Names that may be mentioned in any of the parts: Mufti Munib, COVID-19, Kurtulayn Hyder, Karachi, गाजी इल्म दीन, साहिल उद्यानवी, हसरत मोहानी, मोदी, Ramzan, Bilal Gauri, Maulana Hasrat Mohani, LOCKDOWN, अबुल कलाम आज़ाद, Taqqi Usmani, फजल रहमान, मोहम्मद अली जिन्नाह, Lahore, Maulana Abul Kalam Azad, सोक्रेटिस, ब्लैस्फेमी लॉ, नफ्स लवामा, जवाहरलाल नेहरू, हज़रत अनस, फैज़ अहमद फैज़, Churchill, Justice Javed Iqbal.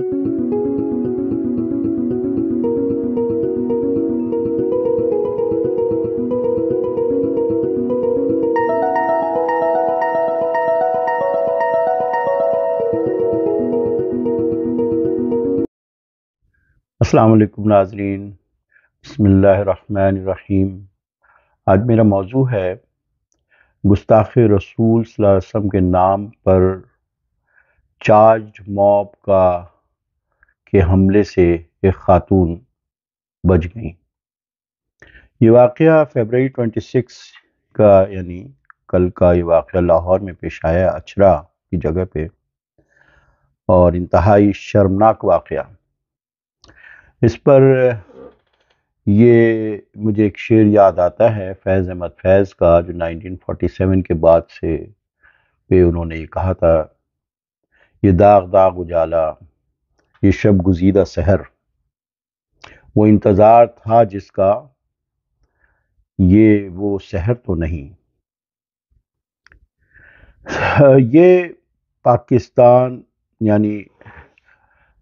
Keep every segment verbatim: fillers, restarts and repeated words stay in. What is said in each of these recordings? अस्सलामु अलैकुम नाज़रीन, बिस्मिल्लाहिर्रहमानिर्रहीम। आज मेरा मौजू है गुस्ताखे रसूल सल्लल्लाहु अलैहि वसल्लम के नाम पर चार्ज मॉब का के हमले से एक खातून बच गई। ये वाक़या फरवरी छब्बीस का यानी कल का ये वाक़या लाहौर में पेश आया, अछरा की जगह पे, और इंतहाई शर्मनाक वाक़या। इस पर ये मुझे एक शेर याद आता है फैज़ अहमद फैज़ का, जो नाइनटीन फोर्टी सेवन के बाद से पे उन्होंने ये कहा था, ये दाग दाग उजाला, ये शब गुजीदा सहर, वो इंतज़ार था जिसका, ये वो सहर तो नहीं। ये पाकिस्तान यानी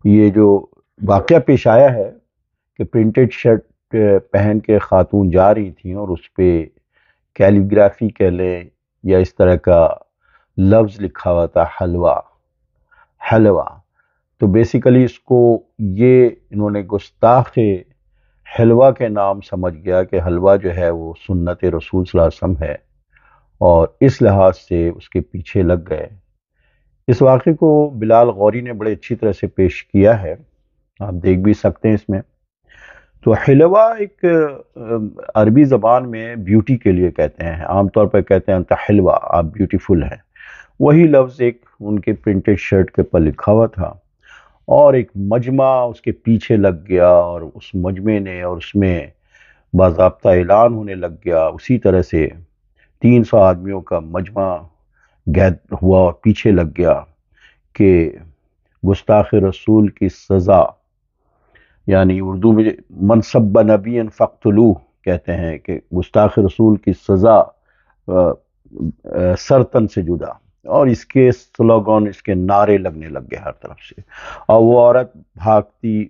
ये जो वाक़या पेश आया है कि प्रिंटेड शर्ट पहन के खातून जा रही थी और उस पर कैलीग्राफी कह लें या इस तरह का लफ्ज़ लिखा हुआ था, हलवा हलवा। तो बेसिकली इसको ये इन्होंने गुस्ताखे हलवा के नाम समझ गया कि हलवा जो है वो सुन्नत रसूल सल्लल्लाहु अलैहि वसल्लम है, और इस लिहाज से उसके पीछे लग गए। इस वाक़े को बिलाल गौरी ने बड़े अच्छी तरह से पेश किया है, आप देख भी सकते हैं इसमें। तो हलवा एक अरबी ज़बान में ब्यूटी के लिए कहते हैं, आमतौर पर कहते हैं अंता हलवा, आप ब्यूटीफुल हैं। वही लफ्ज़ एक उनके प्रिंटेड शर्ट के ऊपर लिखा हुआ था और एक मजमा उसके पीछे लग गया, और उस मजमे ने और उसमें बाज़ाब्ता ऐलान होने लग गया। उसी तरह से तीन सौ आदमियों का मजमा गैद हुआ और पीछे लग गया कि गुस्ताख रसूल की सज़ा, यानी उर्दू में मनसब्ब नबीन फ़क्तलू कहते हैं कि गुस्ताख रसूल की सज़ा सरतन से जुदा, और इसके स्लोगन, इसके नारे लगने लग गए हर तरफ से, और वो औरत भागती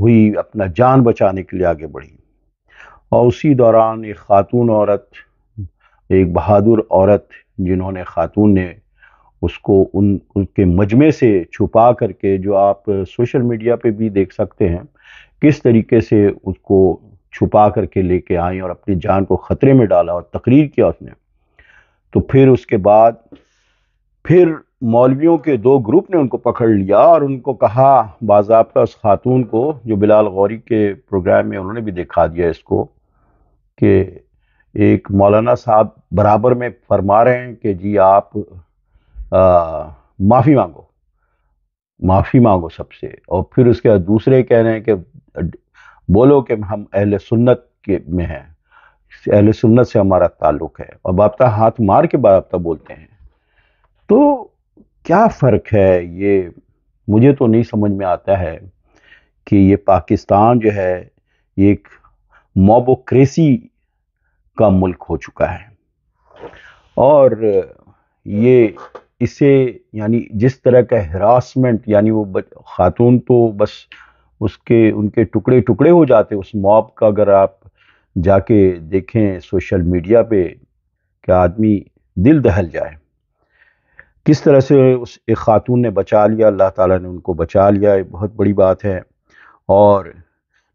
हुई अपना जान बचाने के लिए आगे बढ़ी। और उसी दौरान एक खातून औरत, एक बहादुर औरत, जिन्होंने खातून ने उसको उन उनके मजमे से छुपा करके, जो आप सोशल मीडिया पे भी देख सकते हैं किस तरीके से उसको छुपा करके लेके आई और अपनी जान को ख़तरे में डाला और तकरीर किया उसने। तो फिर उसके बाद फिर मौलवियों के दो ग्रुप ने उनको पकड़ लिया और उनको कहा, बाज़ाब्ता उस खातून को, जो बिलाल गौरी के प्रोग्राम में उन्होंने भी दिखा दिया इसको, कि एक मौलाना साहब बराबर में फरमा रहे हैं कि जी आप माफ़ी मांगो, माफ़ी मांगो सबसे, और फिर उसके बाद दूसरे कह रहे हैं कि बोलो कि हम अहले सुन्नत के में हैं, अहले सुन्नत से हमारा ताल्लुक़ है, और बाबता हाथ मार के बाबता बोलते हैं। तो क्या फ़र्क है, ये मुझे तो नहीं समझ में आता है कि ये पाकिस्तान जो है ये एक मोबोक्रेसी का मुल्क हो चुका है। और ये इसे यानी जिस तरह का हरासमेंट, यानी वो खातून तो बस उसके उनके टुकड़े टुकड़े हो जाते उस मॉब का। अगर आप जाके देखें सोशल मीडिया पे कि आदमी दिल दहल जाए, किस तरह से उस एक खातून ने बचा लिया, अल्लाह ताला ने उनको बचा लिया, ये बहुत बड़ी बात है। और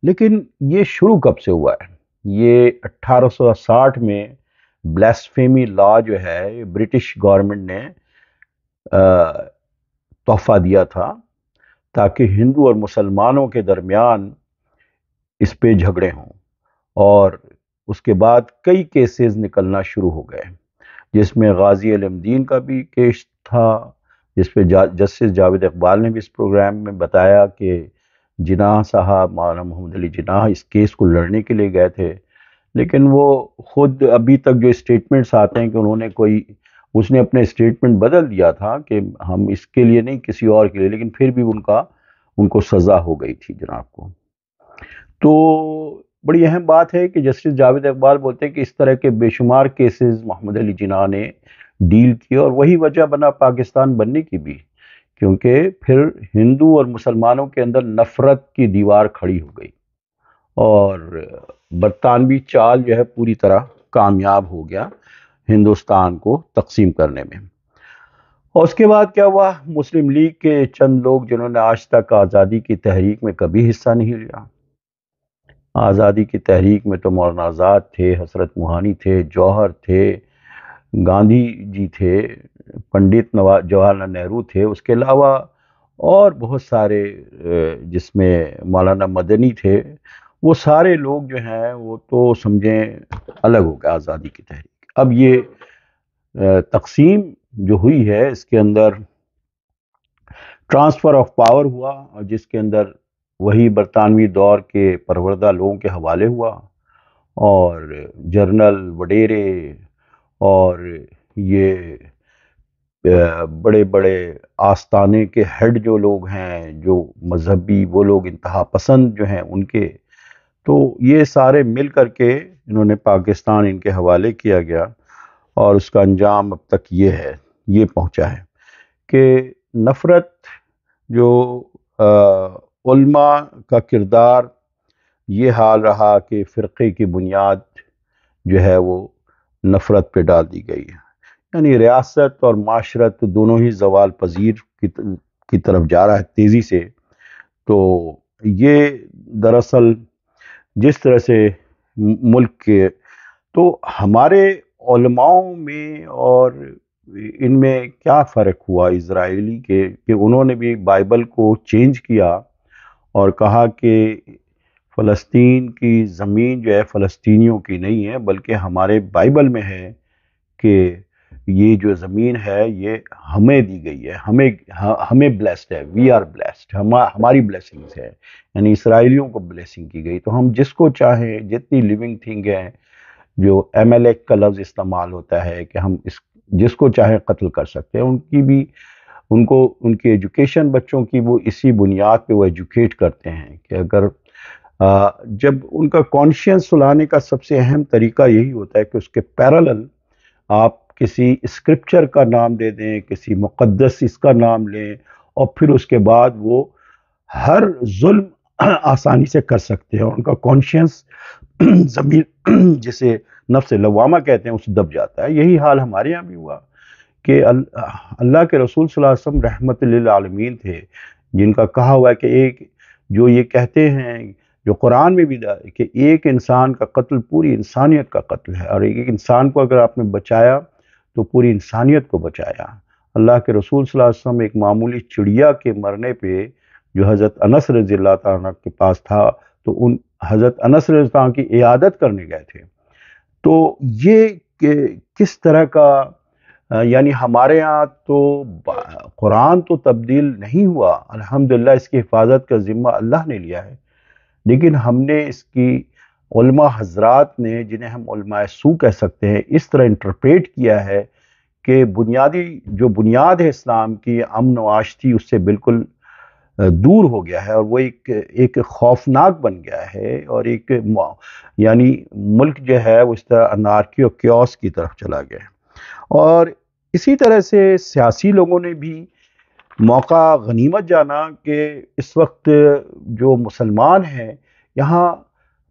लेकिन ये शुरू कब से हुआ है? ये अट्ठारह सौ साठ में ब्लैस्फेमी लॉ जो है ब्रिटिश गवर्नमेंट ने तोहफा दिया था ताकि हिंदू और मुसलमानों के दरमियान इस पे झगड़े हों, और उसके बाद कई केसेस निकलना शुरू हो गए, जिसमें गाजी इल्म दीन का भी केस था, जिस पे जस्टिस जावेद इकबाल ने भी इस प्रोग्राम में बताया कि जिन्नाह साहब, मौलाना मोहम्मद अली जिन्नाह, इस केस को लड़ने के लिए गए थे, लेकिन वो ख़ुद अभी तक जो स्टेटमेंट्स आते हैं कि उन्होंने कोई उसने अपने स्टेटमेंट बदल दिया था कि हम इसके लिए नहीं किसी और के लिए, लेकिन फिर भी उनका उनको सज़ा हो गई थी जनाब को। तो बड़ी अहम बात है कि जस्टिस जावेद इकबाल बोलते हैं कि इस तरह के बेशुमार केसेस मोहम्मद अली जिन्नाह ने डील किए, और वही वजह बना पाकिस्तान बनने की भी, क्योंकि फिर हिंदू और मुसलमानों के अंदर नफ़रत की दीवार खड़ी हो गई और बरतानवी चाल जो है पूरी तरह कामयाब हो गया हिंदुस्तान को तकसीम करने में। और उसके बाद क्या हुआ, मुस्लिम लीग के चंद लोग जिन्होंने आज तक आज़ादी की तहरीक में कभी हिस्सा नहीं लिया, आज़ादी की तहरीक में तो मौलाना आज़ाद थे, हसरत मोहानी थे, जौहर थे, गांधी जी थे, पंडित नवाज जवाहरलाल नेहरू थे, उसके अलावा और बहुत सारे जिसमें मौलाना मदनी थे, वो सारे लोग जो हैं वो तो समझें अलग हो गए आज़ादी की तहरीक। अब ये तकसीम जो हुई है इसके अंदर ट्रांसफ़र ऑफ पावर हुआ और जिसके अंदर वही बरतानवी दौर के परवरदा लोगों के हवाले हुआ और जर्नल वडेरे और ये बड़े बड़े आस्ताने के हेड जो लोग हैं, जो मजहबी वो लोग इंतहा पसंद जो हैं उनके, तो ये सारे मिल कर के इन्होंने पाकिस्तान इनके हवाले किया गया और उसका अंजाम अब तक ये है, ये पहुंचा है कि नफ़रत जो आ, उल्मा का किरदार ये हाल रहा कि फ़िरक़े की बुनियाद जो है वो नफ़रत पे डाल दी गई है, यानी रियासत और माशरत दोनों ही जवाल पजीर की, की तरफ जा रहा है तेज़ी से। तो ये दरअसल जिस तरह से मुल्क के तो हमारे उलमाओं में और इनमें क्या फ़र्क हुआ इजराइली के कि उन्होंने भी बाइबल को चेंज किया और कहा कि फ़लस्तीन की ज़मीन जो है फ़लस्तीनियों की नहीं है बल्कि हमारे बाइबल में है कि ये जो ज़मीन है ये हमें दी गई है, हमें हमें ब्लेस्ड है, वी आर ब्लेस्ड, हम हमारी ब्लेसिंग्स है, यानी इसराइलियों को ब्लेसिंग की गई। तो हम जिसको चाहें जितनी लिविंग थिंग है, जो एम एल एक का लफ्ज़ इस्तेमाल होता है कि हम इस जिसको चाहे कत्ल कर सकते हैं, उनकी भी उनको उनकी एजुकेशन बच्चों की वो इसी बुनियाद पे वो एजुकेट करते हैं कि अगर आ, जब उनका कॉन्शियस सुलाने का सबसे अहम तरीका यही होता है कि उसके पैरेलल आप किसी स्क्रिप्चर का नाम दे दें, किसी मुक़द्दस इसका नाम लें और फिर उसके बाद वो हर जुल्म आसानी से कर सकते हैं और उनका कॉन्शियस ज़मीर जिसे नफ्स लवामा कहते हैं उस दब जाता है। यही हाल हमारे यहाँ भी हुआ कि अल्लाह के रसूल सल्लल्लाहु अलैहि वसल्लम रहमत लिल आलमीन थे, जिनका कहा हुआ है कि एक जो ये कहते हैं जो कुरान में भी कि एक इंसान का कत्ल पूरी इंसानियत का कत्ल है और एक इंसान को अगर आपने बचाया तो पूरी इंसानियत को बचाया। अल्लाह के रसूल सल्लल्लाहु अलैहि वसल्लम एक मामूली चिड़िया के मरने पर जो हज़रत अनस रज़ी अल्लाह तआला के पास था तो उन हज़रत अनस रज़ी अल्लाह की इयादत करने गए थे। तो ये किस तरह का, यानी हमारे यहाँ तो कुरान तो तब्दील नहीं हुआ, अल्हम्दुलिल्लाह इसकी हिफाजत का ज़िम्मा अल्लाह ने लिया है, लेकिन हमने इसकी उल्मा हज़रात ने, जिन्हें हम उल्माए सू कह सकते हैं, इस तरह इंटरप्रेट किया है कि बुनियादी जो बुनियाद है इस्लाम की अमन व आशती उससे बिल्कुल दूर हो गया है और वो एक एक खौफनाक बन गया है और एक यानी मुल्क जो है वो इस तरह अनार्की और क्योस की तरफ चला गया है। और इसी तरह से सियासी लोगों ने भी मौका गनीमत जाना कि इस वक्त जो मुसलमान हैं यहाँ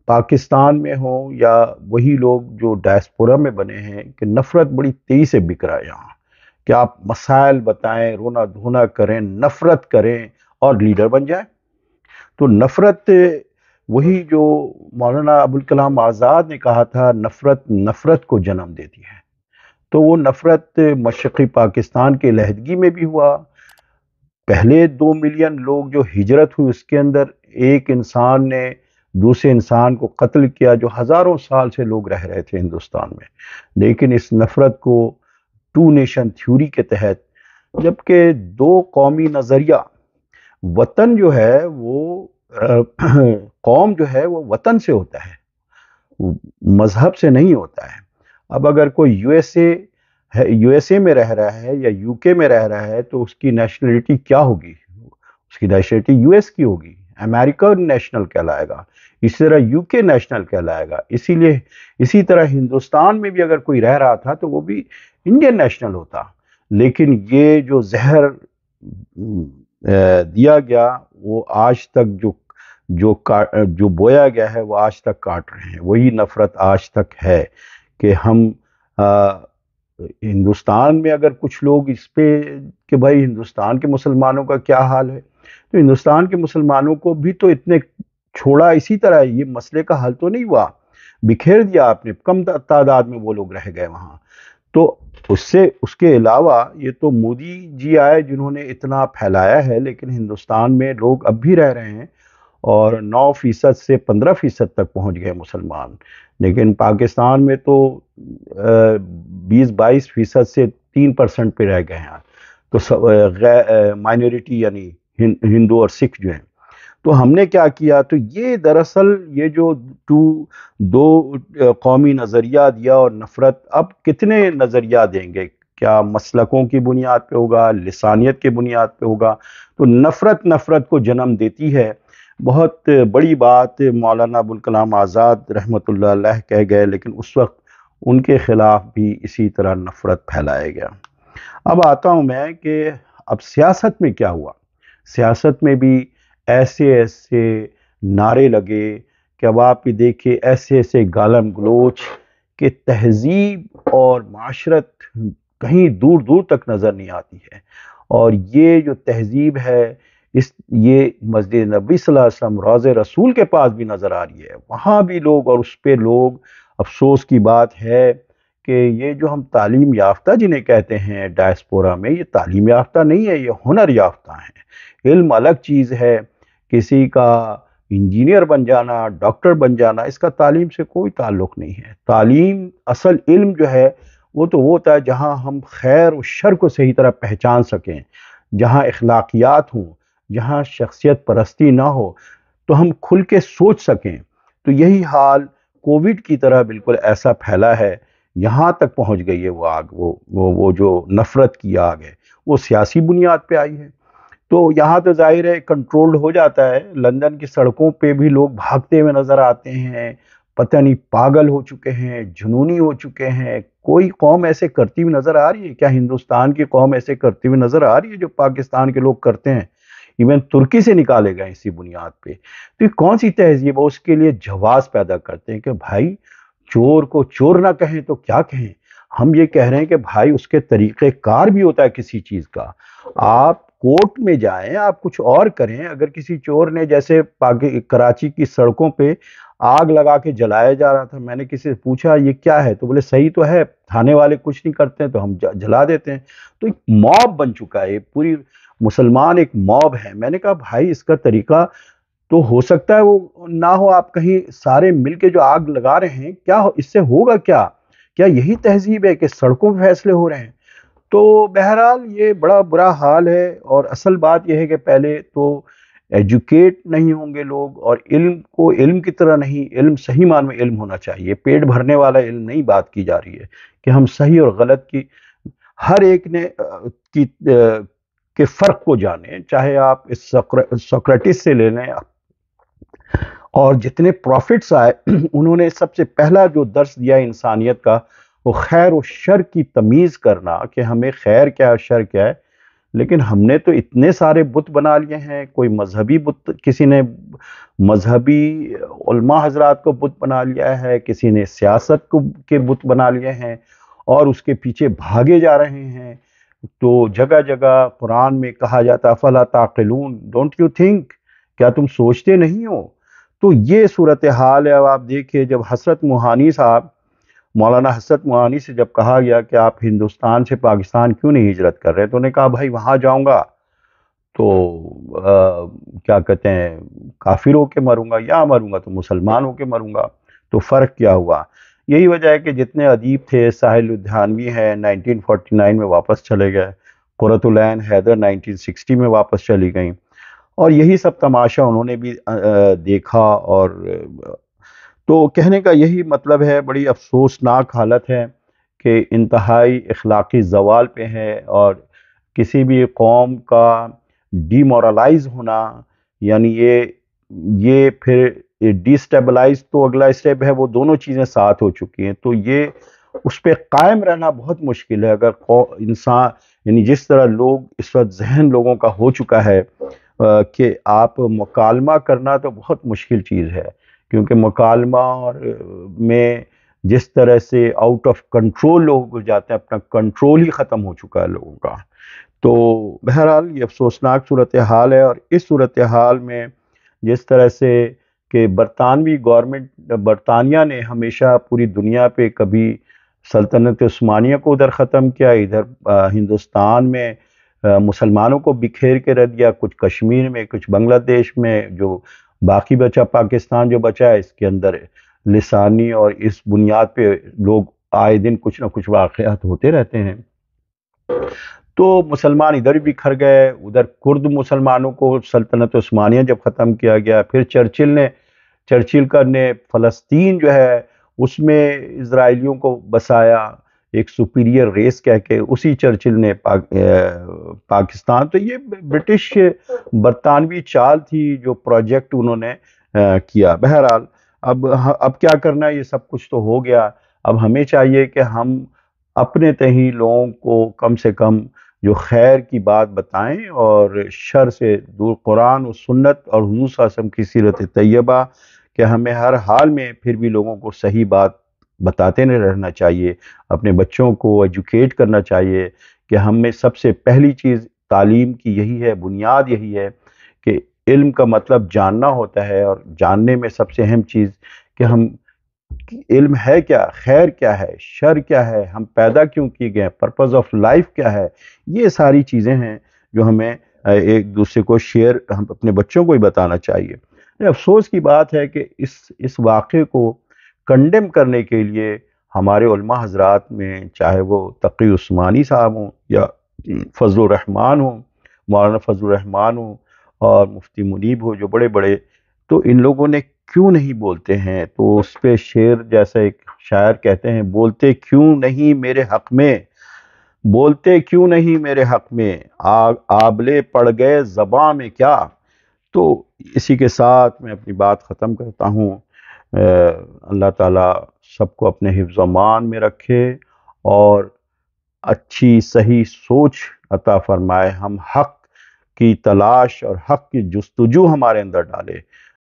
पाकिस्तान में हो या वही लोग जो डायस्पोरा में बने हैं कि नफ़रत बड़ी तेज़ी से बिक रहा है यहाँ, कि आप मसाइल बताएं, रोना धोना करें, नफ़रत करें और लीडर बन जाए। तो नफ़रत वही जो मौलाना अबुल कलाम आज़ाद ने कहा था, नफ़रत नफ़रत को जन्म देती है। तो वो नफ़रत मशरक़ी पाकिस्तान के लहदगी में भी हुआ। पहले दो मिलियन लोग जो हिजरत हुई उसके अंदर एक इंसान ने दूसरे इंसान को कत्ल किया, जो हज़ारों साल से लोग रह रहे थे हिंदुस्तान में, लेकिन इस नफ़रत को टू नेशन थ्योरी के तहत, जबकि दो कौमी नज़रिया, वतन जो है वो कौम जो है वो वतन से होता है, मज़हब से नहीं होता है। अब अगर कोई यूएसए है, यूएसए में रह रहा है या यूके में रह रहा है तो उसकी नेशनलिटी क्या होगी, उसकी नेशनलिटी यूएस की होगी, अमेरिका नेशनल कहलाएगा, इसी तरह यूके नेशनल कहलाएगा। इसीलिए इसी तरह हिंदुस्तान में भी अगर कोई रह रहा था तो वो भी इंडियन नेशनल होता, लेकिन ये जो जहर दिया गया वो आज तक जो जो का जो बोया गया है वो आज तक काट रहे हैं। वही नफ़रत आज तक है कि हम आ, हिंदुस्तान में अगर कुछ लोग इस पर कि भाई हिंदुस्तान के मुसलमानों का क्या हाल है, तो हिंदुस्तान के मुसलमानों को भी तो इतने छोड़ा, इसी तरह ये मसले का हल तो नहीं हुआ, बिखेर दिया आपने, कम तादाद में वो लोग रह गए वहाँ। तो उससे उसके अलावा ये तो मोदी जी आए जिन्होंने इतना फैलाया है, लेकिन हिंदुस्तान में लोग अब भी रह रहे हैं और नौ फ़ीसद से पंद्रह फ़ीसद तक पहुंच गए मुसलमान, लेकिन पाकिस्तान में तो बीस बाईस फ़ीसद से तीन परसेंट पर रह गए हैं। तो माइनॉरिटी यानी हिं, हिंदू और सिख जो हैं, तो हमने क्या किया, तो ये दरअसल ये जो टू दो कौमी नज़रिया दिया और नफ़रत, अब कितने नज़रिया देंगे, क्या मसलकों की बुनियाद पे होगा, लिसानियत की बुनियाद पे होगा, तो नफ़रत नफ़रत को जन्म देती है। बहुत बड़ी बात मौलाना अबुल कलाम आज़ाद रहमतुल्लाह अलैह कह गए, लेकिन उस वक्त उनके ख़िलाफ़ भी इसी तरह नफ़रत फैलाया गया। अब आता हूँ मैं कि अब सियासत में क्या हुआ। सियासत में भी ऐसे ऐसे नारे लगे कि अब आप ही देखिए, ऐसे ऐसे गालम गलोच के तहजीब और माशरत कहीं दूर दूर तक नज़र नहीं आती है। और ये जो तहजीब है इस ये मस्जिद नबी सल्लल्लाहु अलैहि वसल्लम रोज़े रसूल के पास भी नज़र आ रही है, वहाँ भी लोग, और उस पर लोग। अफसोस की बात है कि ये जो हम तालीम याफ्ता जिन्हें कहते हैं डायस्पोरा में, ये तालीम याफ्ता नहीं है, ये हुनर याफ्ता हैं। इल्म अलग चीज़ है, किसी का इंजीनियर बन जाना, डॉक्टर बन जाना, इसका तालीम से कोई ताल्लुक़ नहीं है। तालीम असल इल्म जो है वो तो वो होता है जहाँ हम खैर और शर को सही तरह पहचान सकें, जहाँ अखलाकियात हों, जहाँ शख्सियत परस्ती ना हो, तो हम खुल के सोच सकें। तो यही हाल कोविड की तरह बिल्कुल ऐसा फैला है, यहाँ तक पहुँच गई है वो आग, वो वो वो जो नफ़रत की आग है वो सियासी बुनियाद पे आई है। तो यहाँ तो जाहिर है कंट्रोल्ड हो जाता है। लंदन की सड़कों पे भी लोग भागते हुए नज़र आते हैं, पता नहीं पागल हो चुके हैं, जुनूनी हो चुके हैं। कोई कौम ऐसे करती हुई नज़र आ रही है क्या? हिंदुस्तान की कौम ऐसे करती हुई नज़र आ रही है जो पाकिस्तान के लोग करते हैं? इवन तुर्की से निकाले गए इसी बुनियाद पे। तो कौन सी तहजीब है? उसके लिए जवाब पैदा करते हैं कि भाई चोर को चोर ना कहें तो क्या कहें। हम ये कह रहे हैं कि भाई उसके तरीक़ेकार भी होता है किसी चीज़ का। आप कोर्ट में जाएं, आप कुछ और करें। अगर किसी चोर ने, जैसे कराची की सड़कों पे आग लगा के जलाया जा रहा था, मैंने किसी से पूछा ये क्या है, तो बोले सही तो है, थाने वाले कुछ नहीं करते तो हम जला देते हैं। तो एक मॉब बन चुका है, पूरी मुसलमान एक मॉब है। मैंने कहा भाई इसका तरीका तो हो सकता है वो ना हो, आप कहीं सारे मिल के जो आग लगा रहे हैं, क्या हो, इससे होगा क्या? क्या यही तहजीब है कि सड़कों पर फैसले हो रहे हैं? तो बहरहाल ये बड़ा बुरा हाल है। और असल बात यह है कि पहले तो एजुकेट नहीं होंगे लोग, और इल्म को इल्म की तरह नहीं, इल्म सही मान में इल्म होना चाहिए, पेट भरने वाला इल्म नहीं। बात की जा रही है कि हम सही और गलत की, हर एक ने की के फ़र्क को जाने, चाहे आप इस सोक्रेटिस से ले लें। और जितने प्रॉफिट्स आए उन्होंने सबसे पहला जो दर्श दिया इंसानियत का, वो खैर और शर की तमीज़ करना कि हमें खैर क्या है, शर क्या है। लेकिन हमने तो इतने सारे बुत बना लिए हैं, कोई मजहबी बुत, किसी ने मजहबी उल्मा हजरात को बुत बना लिया है, किसी ने सियासत को के बुत बना लिए हैं और उसके पीछे भागे जा रहे हैं। तो जगह जगह कुरान में कहा जाता है फला ताक़िलून, डोंट यू थिंक, क्या तुम सोचते नहीं हो? तो ये सूरत हाल है। अब आप देखिए, जब हसरत मोहानी साहब, मौलाना हसरत मोहानी से जब कहा गया कि आप हिंदुस्तान से पाकिस्तान क्यों नहीं हिजरत कर रहे, तो उन्होंने कहा भाई वहाँ जाऊँगा तो आ, क्या कहते हैं, काफिर होके मरूंगा, या मरूंगा तो मुसलमान होके मरूंगा, तो फ़र्क क्या हुआ? यही वजह है कि जितने अदीब थे, साहिल उद्यानवी हैं नाइनटीन फोर्टी नाइन में वापस चले गए, कुरतुलैन हैदर नाइनटीन सिक्सटी में वापस चली गई, और यही सब तमाशा उन्होंने भी देखा। और तो कहने का यही मतलब है, बड़ी अफसोसनाक हालत है कि इंतहाई अखलाकी जवाल पे है। और किसी भी कौम का डीमोरलाइज होना, यानी ये ये फिर डिस्टेबलाइज, तो अगला स्टेप है, वो दोनों चीज़ें साथ हो चुकी हैं। तो ये उस पर कायम रहना बहुत मुश्किल है। अगर इंसान यानी जिस तरह लोग इस वक्त जहन लोगों का हो चुका है कि आप मुकालमा करना तो बहुत मुश्किल चीज़ है, क्योंकि मुकालमा और में जिस तरह से आउट ऑफ कंट्रोल लोग जाते हैं, अपना कंट्रोल ही ख़त्म हो चुका है लोगों का। तो बहरहाल ये अफसोसनाक सूरत हाल है। और इस सूरत हाल में जिस तरह से कि बरतानवी गवर्नमेंट बरतानिया ने हमेशा पूरी दुनिया पे कभी सल्तनत उस्मानिया को उधर ख़त्म किया, इधर हिंदुस्तान में मुसलमानों को बिखेर के रख दिया, कुछ कश्मीर में, कुछ बांग्लादेश में, जो बाकी बचा पाकिस्तान जो बचा है इसके अंदर लिसानी और इस बुनियाद पे लोग आए दिन कुछ ना कुछ वाक़यात होते रहते हैं। तो मुसलमान इधर भी बिखर गए, उधर कुर्द मुसलमानों को सल्तनत उस्मानिया जब ख़त्म किया गया, फिर चर्चिल ने चर्चिल का ने फ़लस्तीन जो है उसमें इजराइलियों को बसाया एक सुपीरियर रेस कह के, उसी चर्चिल ने पाक, पाकिस्तान। तो ये ब्रिटिश बरतानवी चाल थी जो प्रोजेक्ट उन्होंने किया। बहरहाल अब अब क्या करना है, ये सब कुछ तो हो गया। अब हमें चाहिए कि हम अपने तहीं लोगों को कम से कम जो खैर की बात बताएं और शर से दूर, कुरान और सुन्नत और हुजूर सल्लल्लाहु अलैहि वसल्लम की सीरत तैयबा कि हमें हर हाल में फिर भी लोगों को सही बात बताते नहीं रहना चाहिए। अपने बच्चों को एजुकेट करना चाहिए कि हमें सबसे पहली चीज़ तालीम की यही है, बुनियाद यही है कि इल्म का मतलब जानना होता है, और जानने में सबसे अहम चीज़ कि हम इल्म है क्या, खैर क्या है, शर क्या है, हम पैदा क्यों किए गए, पर्पस ऑफ लाइफ क्या है, ये सारी चीज़ें हैं जो हमें एक दूसरे को शेयर हम अपने बच्चों को ही बताना चाहिए। अफसोस की बात है कि इस इस वाक़े को कंडेम करने के लिए हमारे उलमा हजरात में, चाहे वो तक़ी उस्मानी साहब हों या फजल रहमान हों, मौलाना फजल रहमान हों और मुफ्ती मुनीब हो, जो बड़े बड़े, तो इन लोगों ने क्यों नहीं बोलते हैं। तो उस पर शेर, जैसा एक शायर कहते हैं, बोलते क्यों नहीं मेरे हक़ में, बोलते क्यों नहीं मेरे हक़ में, आग आबले पड़ गए ज़बां में क्या। तो इसी के साथ मैं अपनी बात ख़त्म करता हूँ। अल्लाह ताला सबको अपने हिफ्ज़-ए-मान में रखे और अच्छी सही सोच अता फरमाए, हम हक़ की तलाश और हक़ की जुस्तजू हमारे अंदर डाले।